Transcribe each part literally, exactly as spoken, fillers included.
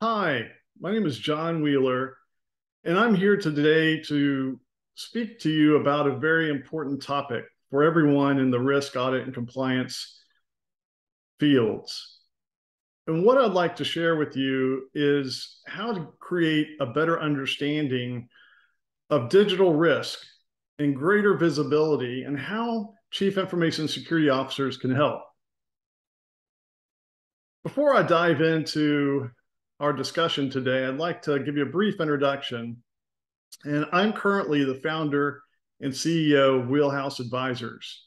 Hi, my name is John Wheeler, and I'm here today to speak to you about a very important topic for everyone in the risk, audit, and compliance fields. And what I'd like to share with you is how to create a better understanding of digital risk and greater visibility and how Chief Information Security Officers can help. Before I dive into our discussion today, I'd like to give you a brief introduction. And I'm currently the founder and C E O of Wheelhouse Advisors.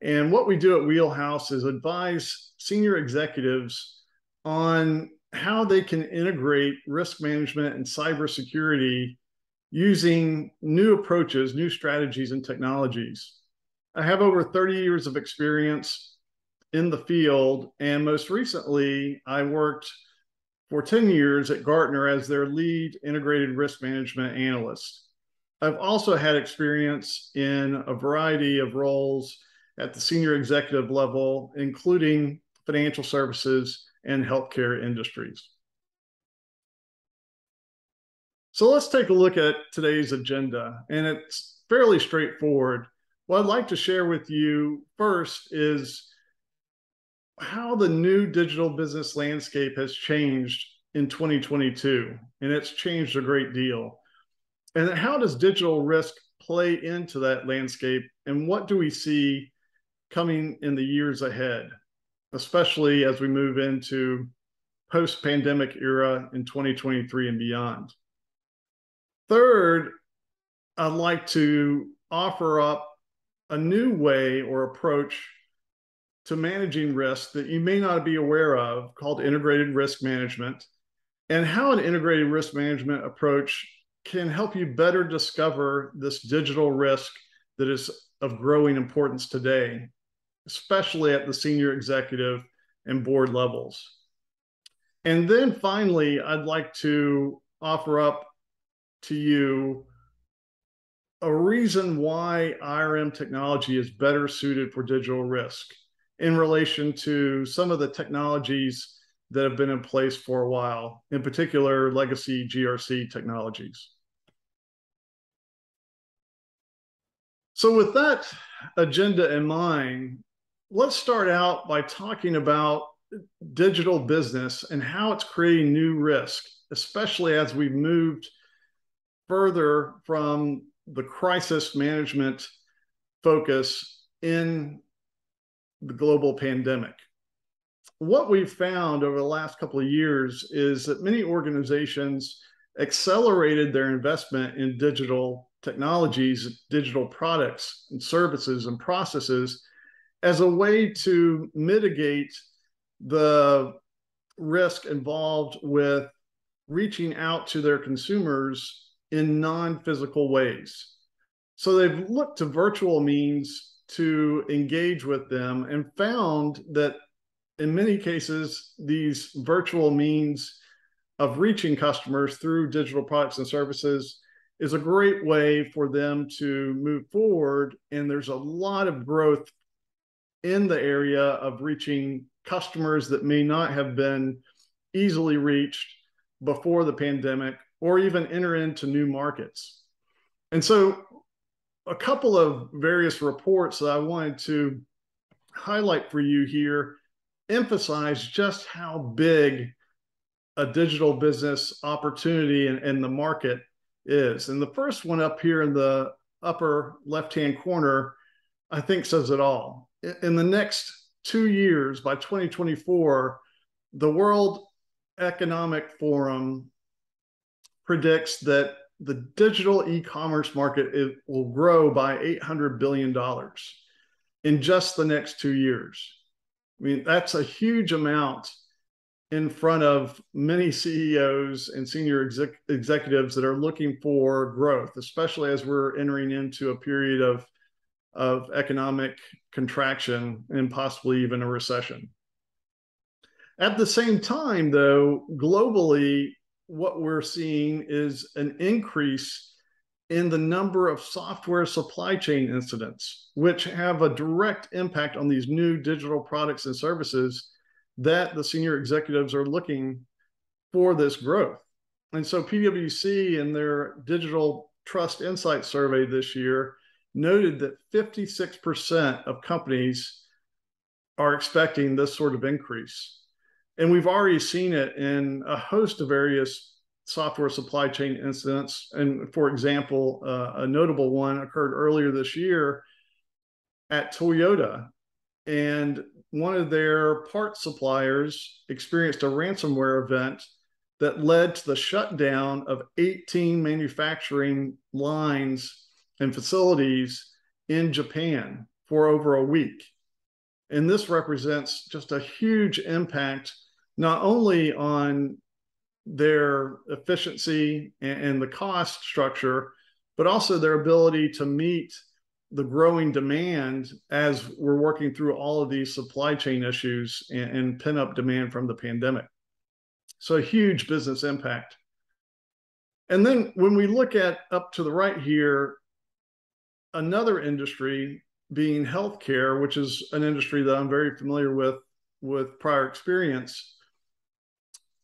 And what we do at Wheelhouse is advise senior executives on how they can integrate risk management and cybersecurity using new approaches, new strategies, and technologies. I have over thirty years of experience in the field, and most recently, I worked for ten years at Gartner as their lead integrated risk management analyst. I've also had experience in a variety of roles at the senior executive level, including financial services and healthcare industries. So let's take a look at today's agenda, and it's fairly straightforward. What I'd like to share with you first is how the new digital business landscape has changed in twenty twenty-two, and it's changed a great deal. And how does digital risk play into that landscape, and what do we see coming in the years ahead, especially as we move into post-pandemic era in twenty twenty-three and beyond? Third, I'd like to offer up a new way or approach to managing risk that you may not be aware of, called integrated risk management, and how an integrated risk management approach can help you better discover this digital risk that is of growing importance today, especially at the senior executive and board levels. And then finally, I'd like to offer up to you a reason why I R M technology is better suited for digital risk in relation to some of the technologies that have been in place for a while, in particular, legacy G R C technologies. So with that agenda in mind, let's start out by talking about digital business and how it's creating new risk, especially as we've moved further from the crisis management focus in the global pandemic. What we've found over the last couple of years is that many organizations accelerated their investment in digital technologies, digital products and services and processes as a way to mitigate the risk involved with reaching out to their consumers in non-physical ways. So they've looked to virtual means to engage with them, and found that in many cases, these virtual means of reaching customers through digital products and services is a great way for them to move forward. And there's a lot of growth in the area of reaching customers that may not have been easily reached before the pandemic, or even enter into new markets. And so a couple of various reports that I wanted to highlight for you here emphasize just how big a digital business opportunity and, and the market is. And the first one up here in the upper left-hand corner, I think says it all. In the next two years, by twenty twenty-four, the World Economic Forum predicts that the digital e-commerce market it will grow by eight hundred billion dollars in just the next two years. I mean, that's a huge amount in front of many C E Os and senior exec executives that are looking for growth, especially as we're entering into a period of, of economic contraction and possibly even a recession. At the same time, though, globally, what we're seeing is an increase in the number of software supply chain incidents, which have a direct impact on these new digital products and services that the senior executives are looking for this growth. And so PwC, in their Digital Trust Insight Survey this year, noted that fifty-six percent of companies are expecting this sort of increase. And we've already seen it in a host of various software supply chain incidents. And for example, uh, a notable one occurred earlier this year at Toyota. And one of their parts suppliers experienced a ransomware event that led to the shutdown of eighteen manufacturing lines and facilities in Japan for over a week. And this represents just a huge impact, not only on their efficiency and, and the cost structure, but also their ability to meet the growing demand as we're working through all of these supply chain issues and, and pent-up demand from the pandemic. So a huge business impact. And then when we look at up to the right here, another industry being healthcare, which is an industry that I'm very familiar with, with prior experience,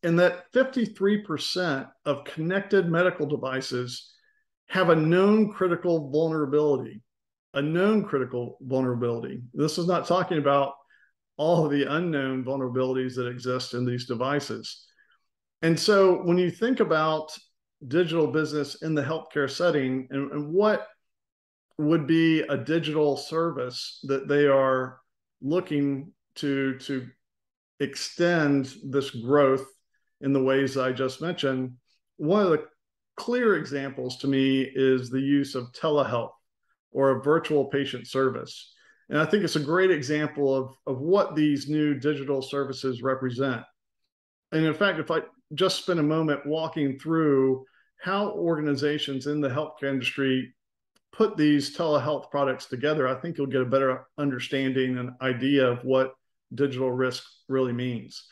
and that fifty-three percent of connected medical devices have a known critical vulnerability, a known critical vulnerability. This is not talking about all of the unknown vulnerabilities that exist in these devices. And so when you think about digital business in the healthcare setting and, and what would be a digital service that they are looking to, to extend this growth in the ways I just mentioned, one of the clear examples to me is the use of telehealth or a virtual patient service. And I think it's a great example of, of what these new digital services represent. And in fact, if I just spend a moment walking through how organizations in the healthcare industry put these telehealth products together, I think you'll get a better understanding and idea of what digital risk really means.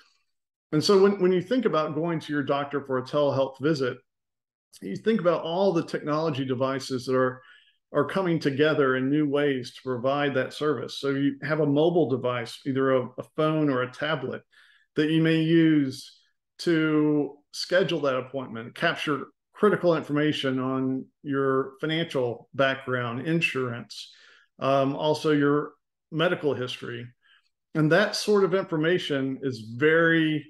And so when, when you think about going to your doctor for a telehealth visit, you think about all the technology devices that are are coming together in new ways to provide that service. So you have a mobile device, either a, a phone or a tablet, that you may use to schedule that appointment, capture critical information on your financial background, insurance, um, also your medical history. And that sort of information is very,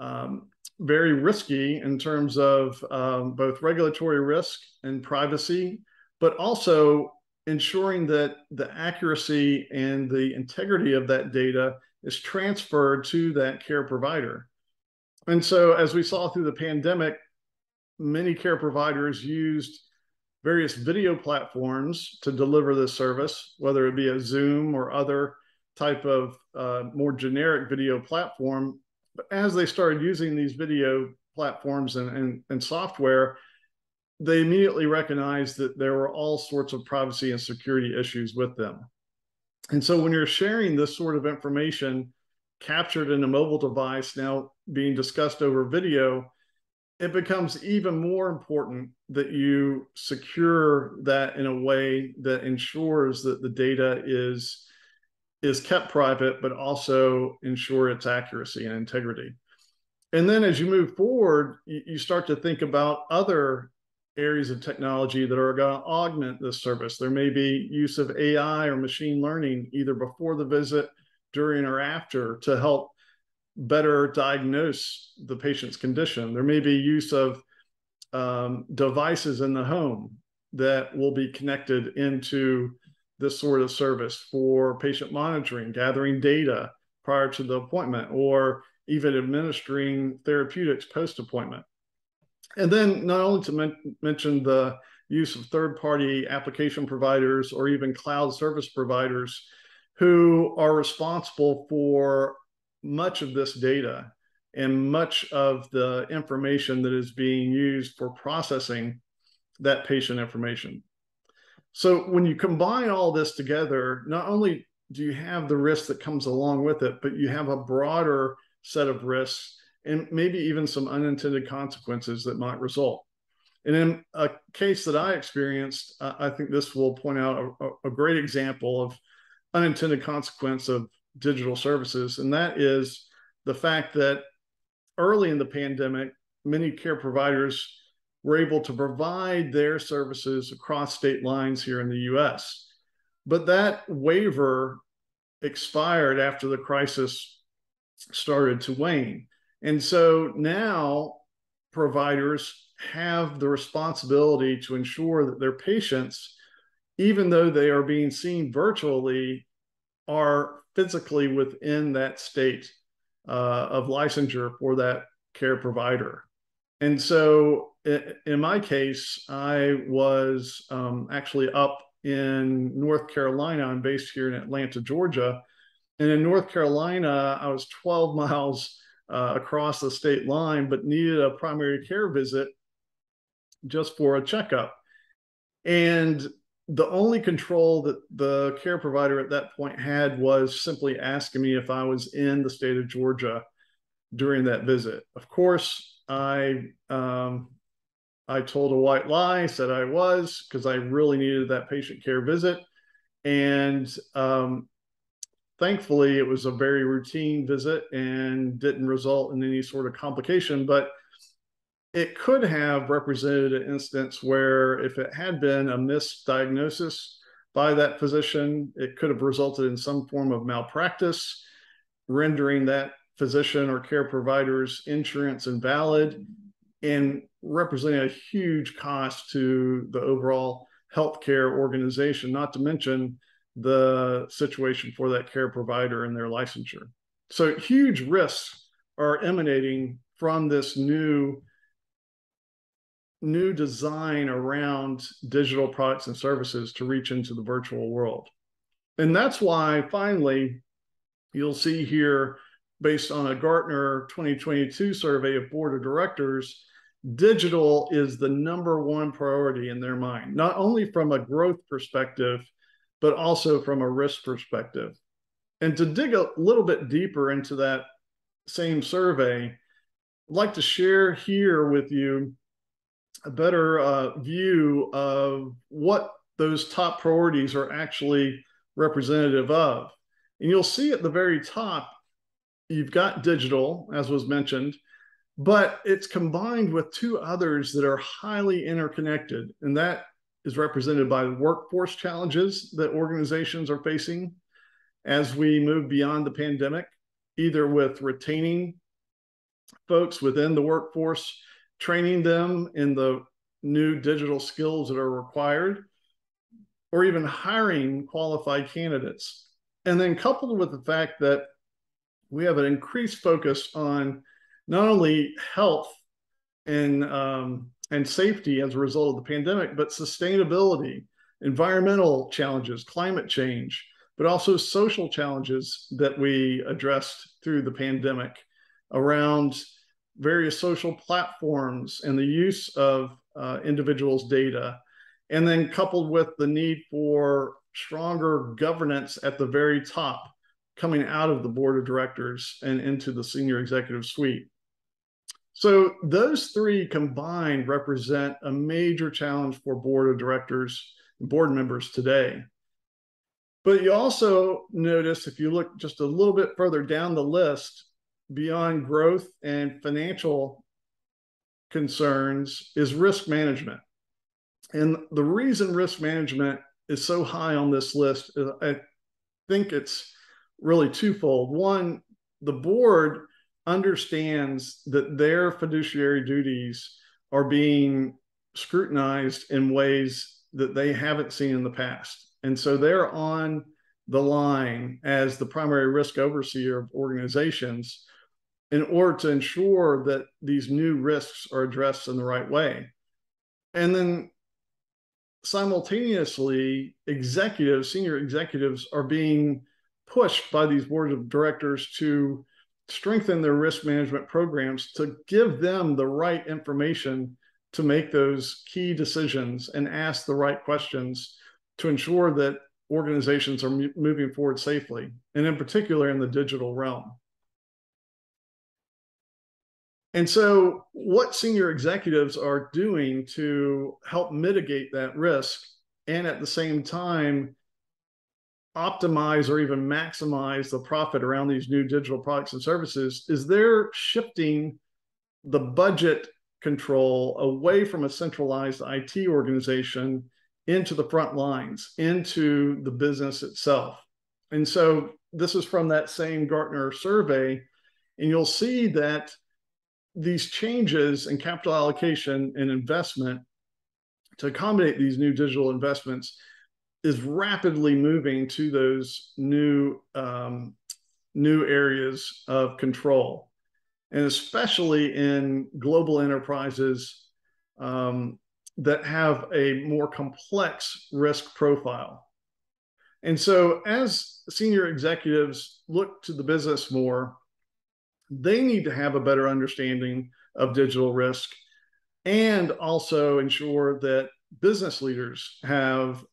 um, very risky in terms of um, both regulatory risk and privacy, but also ensuring that the accuracy and the integrity of that data is transferred to that care provider. And so as we saw through the pandemic, many care providers used various video platforms to deliver this service, whether it be a Zoom or other type of uh, more generic video platform. But as they started using these video platforms and, and, and software, they immediately recognized that there were all sorts of privacy and security issues with them. And so when you're sharing this sort of information captured in a mobile device now being discussed over video, it becomes even more important that you secure that in a way that ensures that the data is, is kept private, but also ensure its accuracy and integrity. And then as you move forward, you start to think about other areas of technology that are going to augment this service. There may be use of A I or machine learning either before the visit, during, or after to help better diagnose the patient's condition. There may be use of um, devices in the home that will be connected into this sort of service for patient monitoring, gathering data prior to the appointment, or even administering therapeutics post-appointment. And then not only to men- mention the use of third-party application providers or even cloud service providers who are responsible for much of this data and much of the information that is being used for processing that patient information. So when you combine all this together, not only do you have the risk that comes along with it, but you have a broader set of risks and maybe even some unintended consequences that might result. And in a case that I experienced, uh, I think this will point out a, a great example of unintended consequence of digital services. And that is the fact that early in the pandemic, many care providers were able to provide their services across state lines here in the U S. But that waiver expired after the crisis started to wane. And so now providers have the responsibility to ensure that their patients, even though they are being seen virtually, are physically within that state uh, of licensure for that care provider. And so in my case, I was um, actually up in North Carolina. I'm based here in Atlanta, Georgia. And in North Carolina, I was twelve miles uh, across the state line, but needed a primary care visit just for a checkup. And the only control that the care provider at that point had was simply asking me if I was in the state of Georgia during that visit. Of course, I um, I told a white lie, said I was, because I really needed that patient care visit. And um, thankfully, it was a very routine visit and didn't result in any sort of complication. But it could have represented an instance where, if it had been a misdiagnosis by that physician, it could have resulted in some form of malpractice, rendering that physician or care provider's insurance invalid and representing a huge cost to the overall healthcare organization, not to mention the situation for that care provider and their licensure. So huge risks are emanating from this new new design around digital products and services to reach into the virtual world. And that's why, finally, you'll see here, based on a Gartner twenty twenty-two survey of board of directors, digital is the number one priority in their mind, not only from a growth perspective, but also from a risk perspective. And to dig a little bit deeper into that same survey, I'd like to share here with you a better uh, view of what those top priorities are actually representative of. And you'll see at the very top, you've got digital, as was mentioned, but it's combined with two others that are highly interconnected. And that is represented by workforce challenges that organizations are facing as we move beyond the pandemic, either with retaining folks within the workforce, training them in the new digital skills that are required, or even hiring qualified candidates. And then coupled with the fact that we have an increased focus on not only health and, um, and safety as a result of the pandemic, but sustainability, environmental challenges, climate change, but also social challenges that we addressed through the pandemic around various social platforms and the use of uh, individuals' data, and then coupled with the need for stronger governance at the very top, coming out of the board of directors and into the senior executive suite. So those three combined represent a major challenge for board of directors and board members today. But you also notice, if you look just a little bit further down the list, beyond growth and financial concerns is risk management. And the reason risk management is so high on this list, I think it's really twofold. One, the board understands that their fiduciary duties are being scrutinized in ways that they haven't seen in the past. And so they're on the line as the primary risk overseer of organizations in order to ensure that these new risks are addressed in the right way. And then simultaneously, executives, senior executives, are being pushed by these boards of directors to strengthen their risk management programs to give them the right information to make those key decisions and ask the right questions to ensure that organizations are moving forward safely, and in particular in the digital realm. And so what senior executives are doing to help mitigate that risk and at the same time optimize or even maximize the profit around these new digital products and services is they're shifting the budget control away from a centralized I T organization into the front lines, into the business itself. And so this is from that same Gartner survey, and you'll see that these changes in capital allocation and investment to accommodate these new digital investments is rapidly moving to those new, um, new areas of control. And especially in global enterprises um, that have a more complex risk profile. And so as senior executives look to the business more, they need to have a better understanding of digital risk and also ensure that business leaders have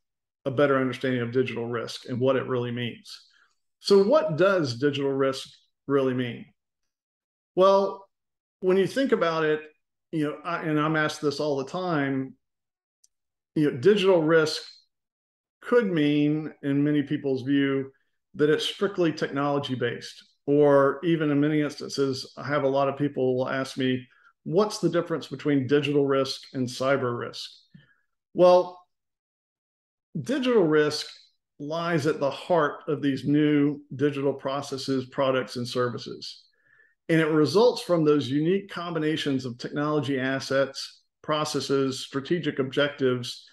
a better understanding of digital risk and what it really means. So what does digital risk really mean? Well, when you think about it, you know, I, and I'm asked this all the time, you know, digital risk could mean, in many people's view, that it's strictly technology-based, or even in many instances, I have a lot of people will ask me, what's the difference between digital risk and cyber risk? Well, digital risk lies at the heart of these new digital processes, products, and services. And it results from those unique combinations of technology assets, processes, strategic objectives,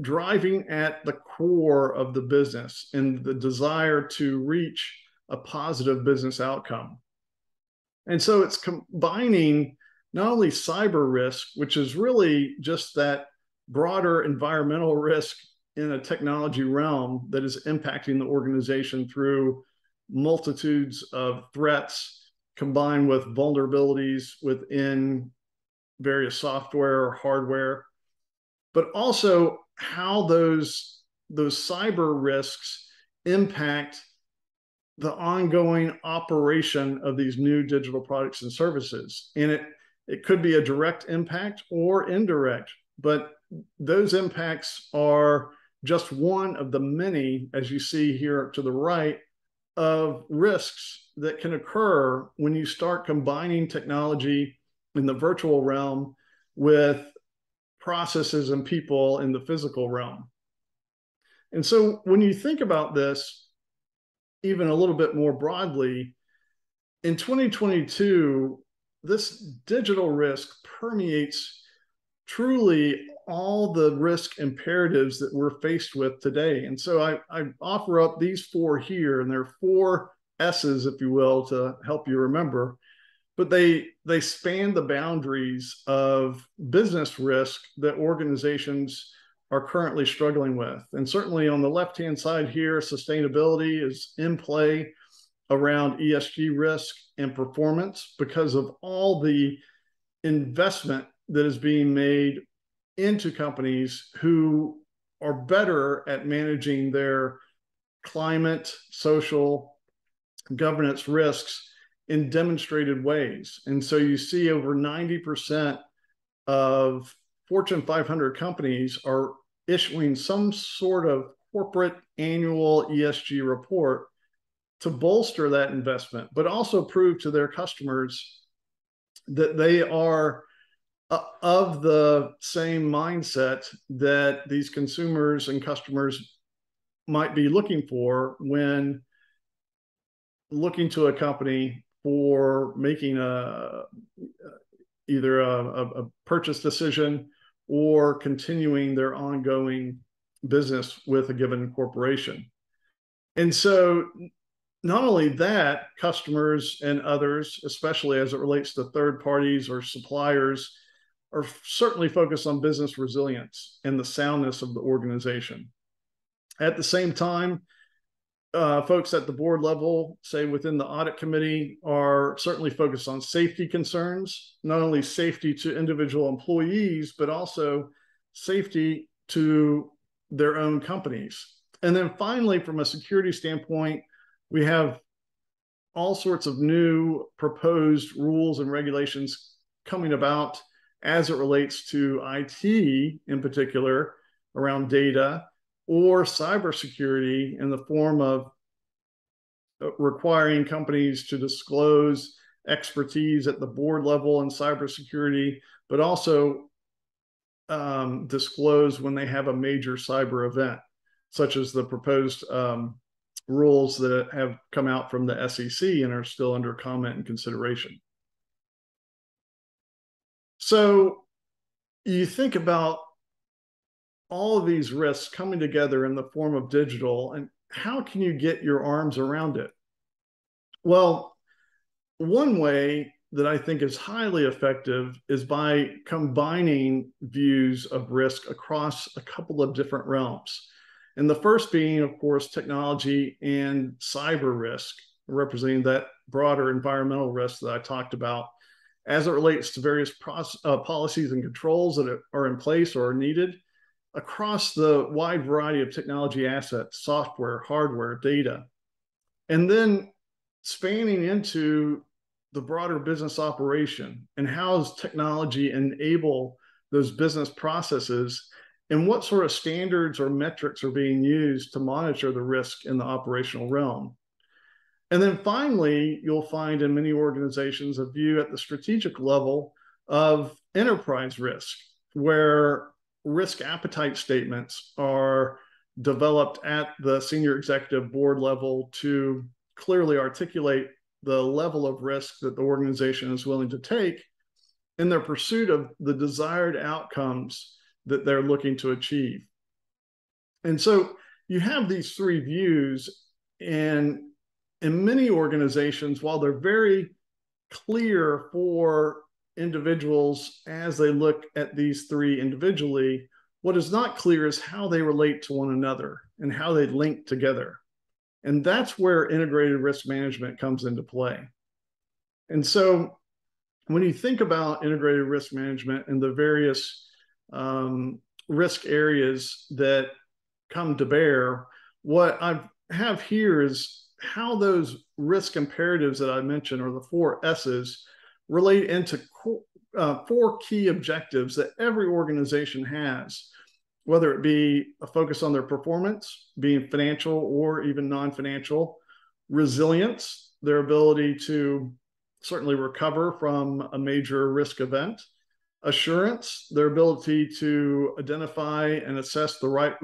driving at the core of the business and the desire to reach a positive business outcome. And so it's combining not only cyber risk, which is really just that broader environmental risk in a technology realm that is impacting the organization through multitudes of threats, combined with vulnerabilities within various software or hardware, but also how those, those cyber risks impact the ongoing operation of these new digital products and services. And it, it could be a direct impact or indirect, but those impacts are just one of the many, as you see here to the right, of risks that can occur when you start combining technology in the virtual realm with processes and people in the physical realm. And so when you think about this, even a little bit more broadly, in twenty twenty-two, this digital risk permeates truly all the risk imperatives that we're faced with today. And so I, I offer up these four here, and there are four S's, if you will, to help you remember, but they, they span the boundaries of business risk that organizations are currently struggling with. And certainly on the left-hand side here, sustainability is in play around E S G risk and performance because of all the investment that is being made into companies who are better at managing their climate, social, governance risks in demonstrated ways. And so you see over ninety percent of Fortune five hundred companies are issuing some sort of corporate annual E S G report to bolster that investment, but also prove to their customers that they are of the same mindset that these consumers and customers might be looking for when looking to a company for making a either a, a purchase decision or continuing their ongoing business with a given corporation. And so not only that, customers and others, especially as it relates to third parties or suppliers, are certainly focused on business resilience and the soundness of the organization. At the same time, Uh, folks at the board level, say within the audit committee, are certainly focused on safety concerns, not only safety to individual employees, but also safety to their own companies. And then finally, from a security standpoint, we have all sorts of new proposed rules and regulations coming about as it relates to I T in particular, around data, or cybersecurity in the form of requiring companies to disclose expertise at the board level in cybersecurity, but also um, disclose when they have a major cyber event, such as the proposed um, rules that have come out from the S E C and are still under comment and consideration. So you think about all of these risks coming together in the form of digital, and how can you get your arms around it? Well, one way that I think is highly effective is by combining views of risk across a couple of different realms. And the first being, of course, technology and cyber risk, representing that broader environmental risk that I talked about as it relates to various uh, policies and controls that are in place or are needed across the wide variety of technology assets, software, hardware, data, and then spanning into the broader business operation and how does technology enable those business processes and what sort of standards or metrics are being used to monitor the risk in the operational realm. And then finally, you'll find in many organizations a view at the strategic level of enterprise risk, where risk appetite statements are developed at the senior executive board level to clearly articulate the level of risk that the organization is willing to take in their pursuit of the desired outcomes that they're looking to achieve. And so you have these three views, and in many organizations, while they're very clear for individuals as they look at these three individually, what is not clear is how they relate to one another and how they link together. And that's where integrated risk management comes into play. And so when you think about integrated risk management and the various um, risk areas that come to bear, what I have here is how those risk imperatives that I mentioned, or the four S's, relate into uh, four key objectives that every organization has, whether it be a focus on their performance, being financial or even non-financial, resilience, their ability to certainly recover from a major risk event, assurance, their ability to identify and assess the right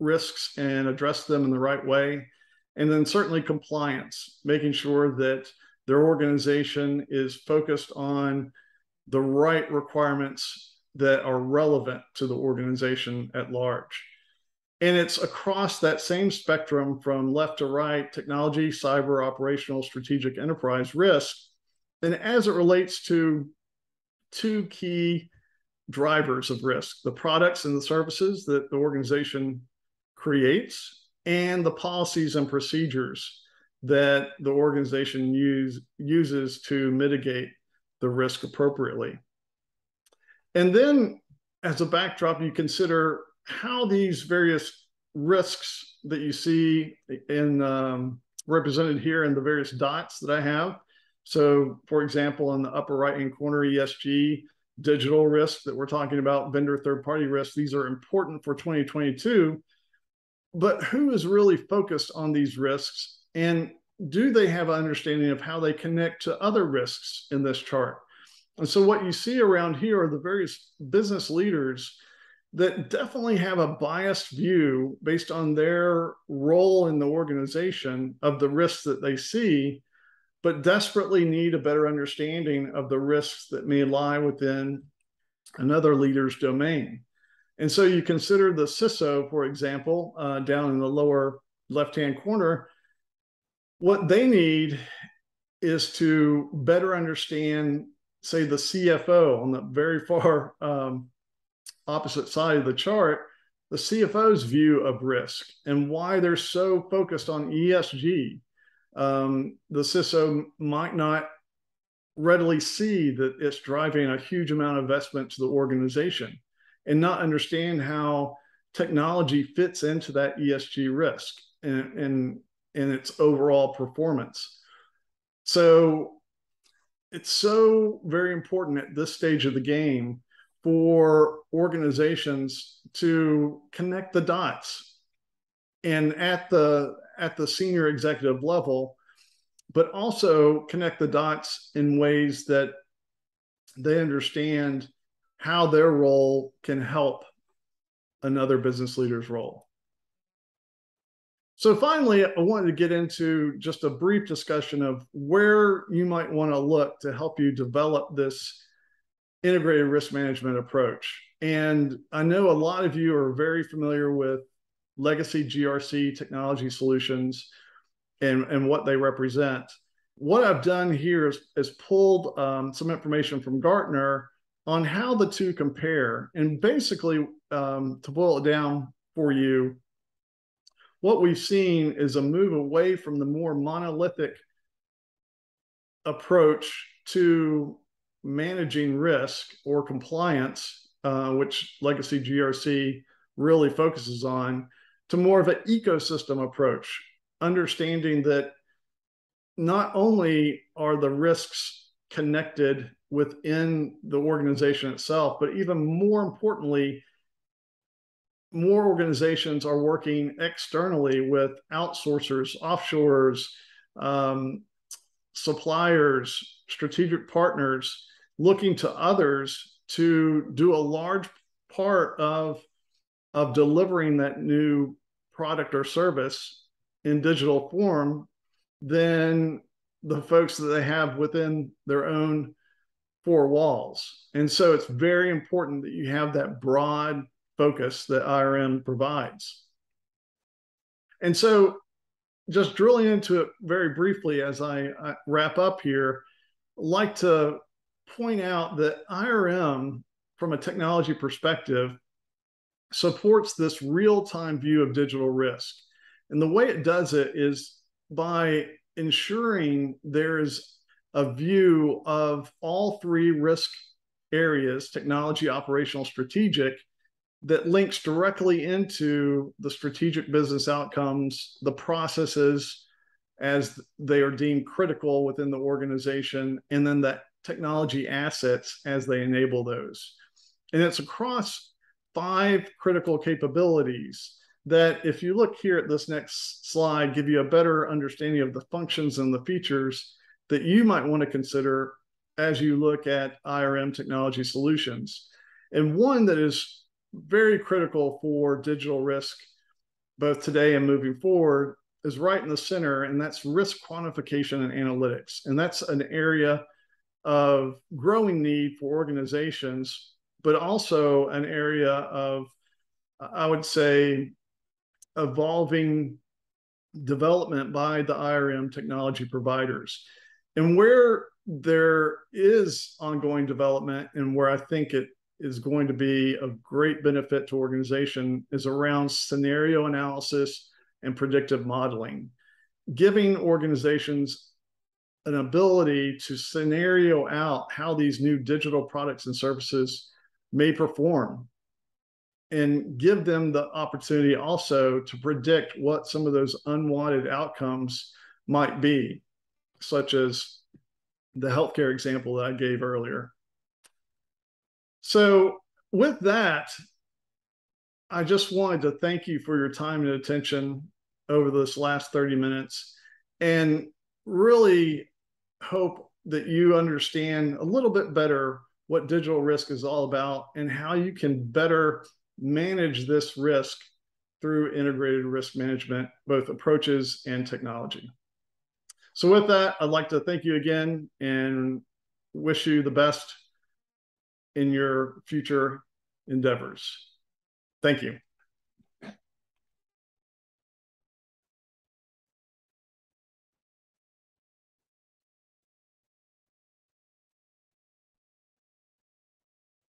risks and address them in the right way, and then certainly compliance, making sure that their organization is focused on the right requirements that are relevant to the organization at large. And it's across that same spectrum from left to right: technology, cyber, operational, strategic, enterprise risk. And as it relates to two key drivers of risk, the products and the services that the organization creates, and the policies and procedures that the organization use, uses to mitigate the risk appropriately. And then as a backdrop, you consider how these various risks that you see in, um, represented here in the various dots that I have. So for example, in the upper right-hand corner, E S G, digital risk that we're talking about, vendor third-party risk, these are important for twenty twenty-two. But who is really focused on these risks, and do they have an understanding of how they connect to other risks in this chart? And so what you see around here are the various business leaders that definitely have a biased view based on their role in the organization of the risks that they see, but desperately need a better understanding of the risks that may lie within another leader's domain. And so you consider the C I S O, for example, uh, down in the lower left-hand corner. What they need is to better understand, say, the C F O on the very far um, opposite side of the chart, the C F O's view of risk and why they're so focused on E S G. Um, the C I S O might not readily see that it's driving a huge amount of investment to the organization, and not understand how technology fits into that E S G risk and, and, and its overall performance. So it's so very important at this stage of the game for organizations to connect the dots. And at the, at the senior executive level, but also connect the dots in ways that they understand how their role can help another business leader's role. So finally, I wanted to get into just a brief discussion of where you might want to look to help you develop this integrated risk management approach. And I know a lot of you are very familiar with legacy G R C technology solutions and, and what they represent. What I've done here is, is pulled um, some information from Gartner on how the two compare. And basically, um, to boil it down for you, what we've seen is a move away from the more monolithic approach to managing risk or compliance, uh, which legacy G R C really focuses on, to more of an ecosystem approach, understanding that not only are the risks connected within the organization itself, but even more importantly, more organizations are working externally with outsourcers, offshores, um, suppliers, strategic partners, looking to others to do a large part of, of delivering that new product or service in digital form than the folks that they have within their own four walls. And so it's very important that you have that broad focus that I R M provides. And so just drilling into it very briefly as I, I wrap up here, I'd like to point out that I R M, from a technology perspective, supports this real-time view of digital risk. And the way it does it is by ensuring there is a view of all three risk areas, technology, operational, strategic, that links directly into the strategic business outcomes, the processes as they are deemed critical within the organization, and then the technology assets as they enable those. And it's across five critical capabilities that, if you look here at this next slide, give you a better understanding of the functions and the features that you might want to consider as you look at I R M technology solutions. And one that is very critical for digital risk, both today and moving forward, is right in the center, and that's risk quantification and analytics. And that's an area of growing need for organizations, but also an area of, I would say, evolving development by the I R M technology providers. And where there is ongoing development, and where I think it is going to be of great benefit to organization, is around scenario analysis and predictive modeling, giving organizations an ability to scenario out how these new digital products and services may perform, and give them the opportunity also to predict what some of those unwanted outcomes might be, such as the healthcare example that I gave earlier. So with that, I just wanted to thank you for your time and attention over this last thirty minutes, and really hope that you understand a little bit better what digital risk is all about and how you can better manage this risk through integrated risk management, both approaches and technology. So with that, I'd like to thank you again and wish you the best in your future endeavors. Thank you.